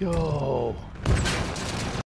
Yo.